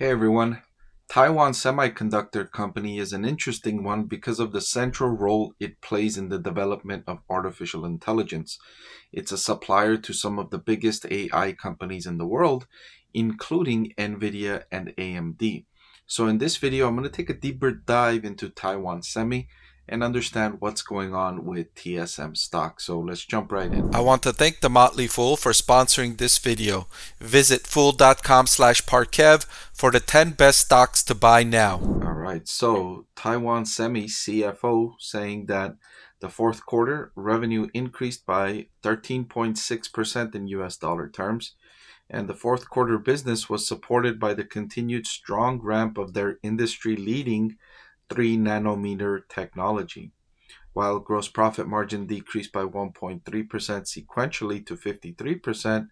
Hey everyone, Taiwan Semiconductor Company is an interesting one because of the central role it plays in the development of artificial intelligence. It's a supplier to some of the biggest AI companies in the world, including Nvidia and AMD. So in this video, I'm going to take a deeper dive into Taiwan Semi and understand what's going on with TSM stock. So let's jump right in. I want to thank The Motley Fool for sponsoring this video. Visit fool.com/parkev for the 10 best stocks to buy now. All right, so Taiwan Semi CFO saying that the fourth quarter revenue increased by 13.6% in US dollar terms. And the fourth quarter business was supported by the continued strong ramp of their industry leading 3-nanometer technology, while gross profit margin decreased by 1.3% sequentially to 53%.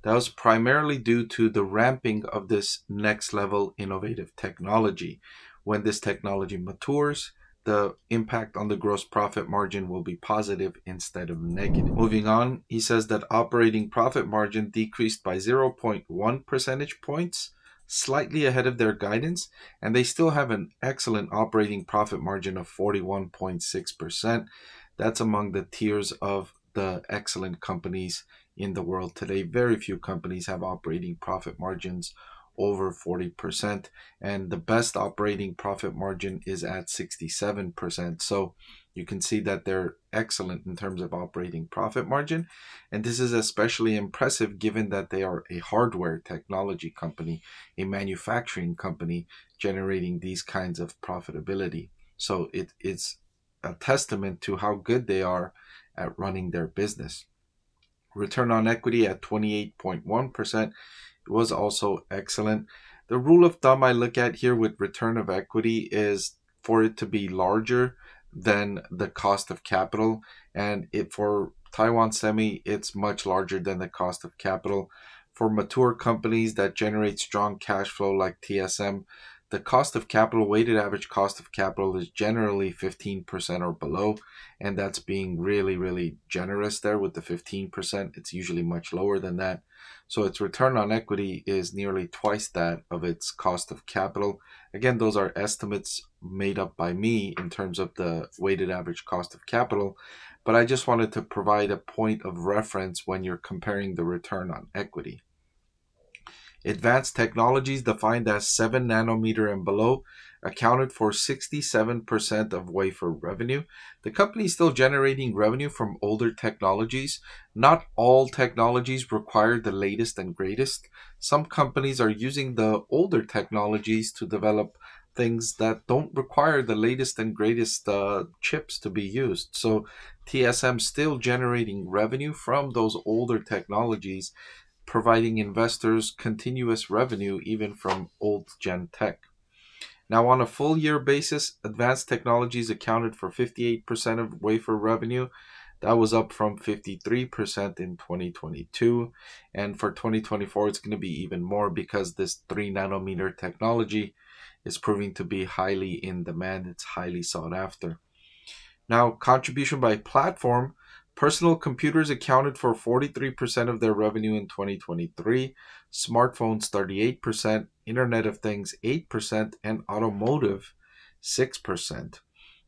That was primarily due to the ramping of this next level innovative technology. When this technology matures, the impact on the gross profit margin will be positive instead of negative. Moving on, he says that operating profit margin decreased by 0.1 percentage points, slightly ahead of their guidance, and they still have an excellent operating profit margin of 41.6%. That's among the tiers of the excellent companies in the world today. Very few companies have operating profit margins over 40%, and the best operating profit margin is at 67%. So you can see that they're excellent in terms of operating profit margin, and this is especially impressive given that they are a hardware technology company, a manufacturing company generating these kinds of profitability. So it's a testament to how good they are at running their business. Return on equity at 28.1% was also excellent. The rule of thumb I look at here with return of equity is for it to be larger than the cost of capital, and for Taiwan Semi, it's much larger than the cost of capital. For mature companies that generate strong cash flow like TSM, the cost of capital, weighted average cost of capital, is generally 15% or below, and that's being really, really generous there with the 15%. It's usually much lower than that. So its return on equity is nearly twice that of its cost of capital. Again, those are estimates made up by me in terms of the weighted average cost of capital, but I just wanted to provide a point of reference when you're comparing the return on equity. Advanced technologies defined as 7 nanometer and below accounted for 67% of wafer revenue. The company is still generating revenue from older technologies. Not all technologies require the latest and greatest. Some companies are using the older technologies to develop things that don't require the latest and greatest chips to be used. So TSM still generating revenue from those older technologies, providing investors continuous revenue even from old gen tech. Now, on a full year basis, advanced technologies accounted for 58% of wafer revenue. That was up from 53% in 2022. And for 2024, it's going to be even more because this 3-nanometer technology is proving to be highly in demand. It's highly sought after. Now, contribution by platform. Personal computers accounted for 43% of their revenue in 2023, smartphones 38%, Internet of Things 8%, and automotive 6%.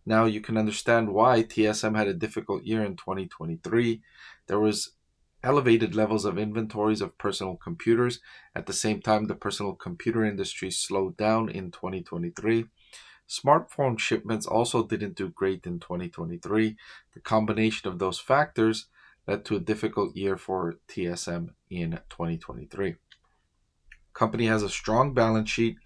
Now you can understand why TSM had a difficult year in 2023. There was elevated levels of inventories of personal computers. At the same time, the personal computer industry slowed down in 2023. Smartphone shipments also didn't do great in 2023. The combination of those factors led to a difficult year for TSM in 2023. Company has a strong balance sheet,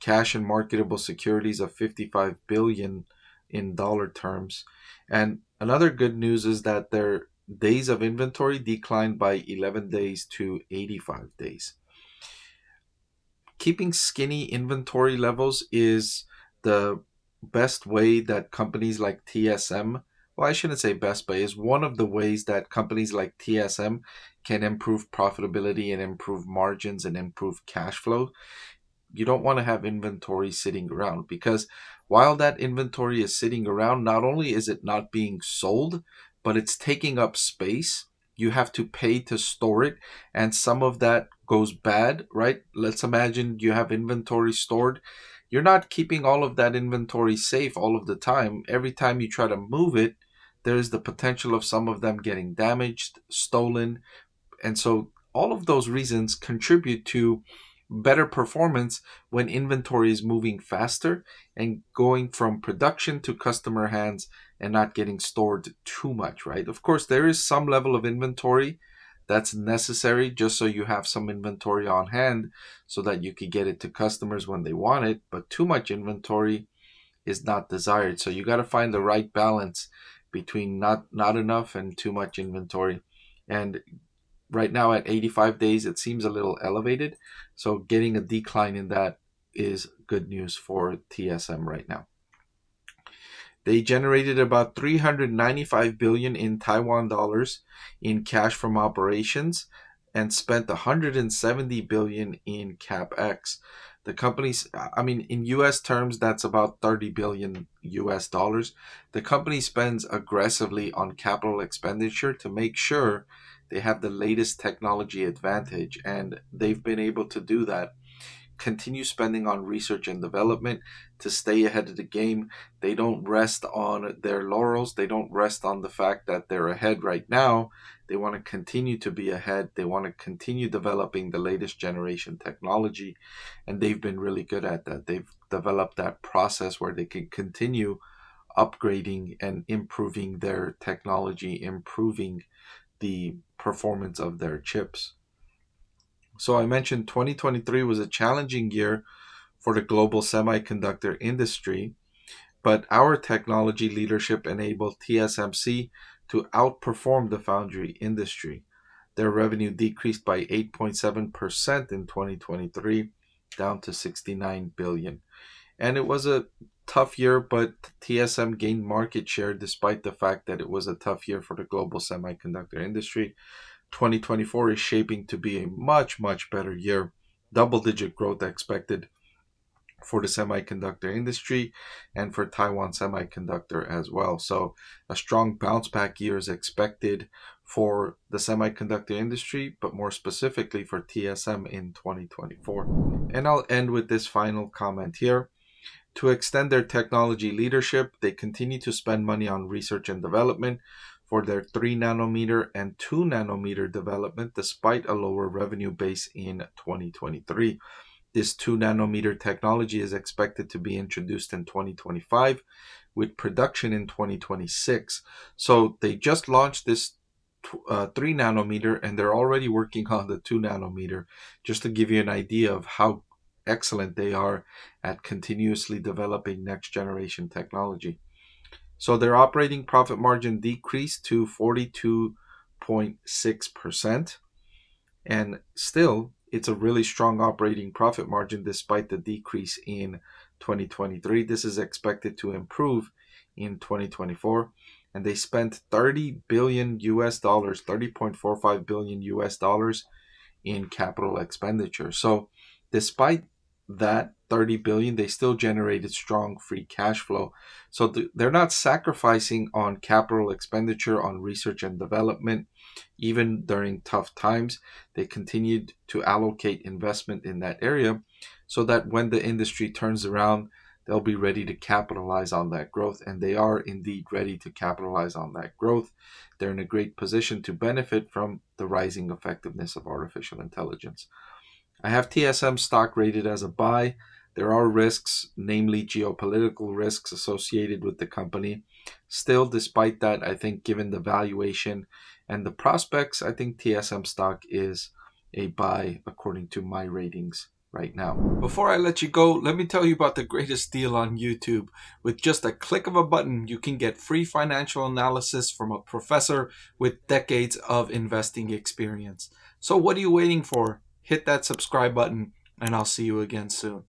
cash and marketable securities of $55 billion in dollar terms. And another good news is that their days of inventory declined by 11 days to 85 days. Keeping skinny inventory levels is the best way that companies like TSM, well, I shouldn't say best way, is one of the ways that companies like TSM can improve profitability and improve margins and improve cash flow. You don't want to have inventory sitting around, because while that inventory is sitting around, not only is it not being sold, but it's taking up space you have to pay to store it, and some of that goes bad, right? Let's imagine you have inventory stored. You're not keeping all of that inventory safe all of the time. Every time you try to move it, there's the potential of some of them getting damaged, stolen. And so all of those reasons contribute to better performance when inventory is moving faster and going from production to customer hands and not getting stored too much, right? Of course, there is some level of inventory that's necessary just so you have some inventory on hand so that you could get it to customers when they want it, but too much inventory is not desired. So you got to find the right balance between not enough and too much inventory. And right now at 85 days, it seems a little elevated. So getting a decline in that is good news for TSM right now. They generated about 395 billion in Taiwan dollars in cash from operations and spent 170 billion in CapEx. The company's, I mean, in US terms, that's about 30 billion US dollars. The company spends aggressively on capital expenditure to make sure they have the latest technology advantage, and they've been able to do that. Continue spending on research and development to stay ahead of the game. They don't rest on their laurels. They don't rest on the fact that they're ahead right now. They want to continue to be ahead. They want to continue developing the latest generation technology, and they've been really good at that. They've developed that process where they can continue upgrading and improving their technology, improving the performance of their chips. So I mentioned 2023 was a challenging year for the global semiconductor industry, but our technology leadership enabled TSMC to outperform the foundry industry. Their revenue decreased by 8.7% in 2023, down to 69 billion. And it was a tough year, but TSM gained market share despite the fact that it was a tough year for the global semiconductor industry. 2024 is shaping to be a much better year. Double-digit growth expected for the semiconductor industry and for Taiwan Semiconductor as well. So a strong bounce back year is expected for the semiconductor industry, but more specifically for TSM in 2024. And I'll end with this final comment here. To extend their technology leadership, they continue to spend money on research and development for their 3-nanometer and 2-nanometer development, despite a lower revenue base in 2023. This 2-nanometer technology is expected to be introduced in 2025 with production in 2026. So they just launched this 3-nanometer and they're already working on the 2-nanometer, just to give you an idea of how excellent they are at continuously developing next generation technology. So their operating profit margin decreased to 42.6%. And still, it's a really strong operating profit margin despite the decrease in 2023. This is expected to improve in 2024. And they spent 30 billion US dollars, 30.45 billion US dollars in capital expenditure. So despite that 30 billion, they still generated strong free cash flow. So they're not sacrificing on capital expenditure, on research and development, even during tough times. They continued to allocate investment in that area so that when the industry turns around, they'll be ready to capitalize on that growth. And they are indeed ready to capitalize on that growth. They're in a great position to benefit from the rising effectiveness of artificial intelligence. I have TSM stock rated as a buy. There are risks, namely geopolitical risks associated with the company. Still, despite that, I think given the valuation and the prospects, I think TSM stock is a buy according to my ratings right now. Before I let you go, let me tell you about the greatest deal on YouTube. With just a click of a button, you can get free financial analysis from a professor with decades of investing experience. So what are you waiting for? Hit that subscribe button, and I'll see you again soon.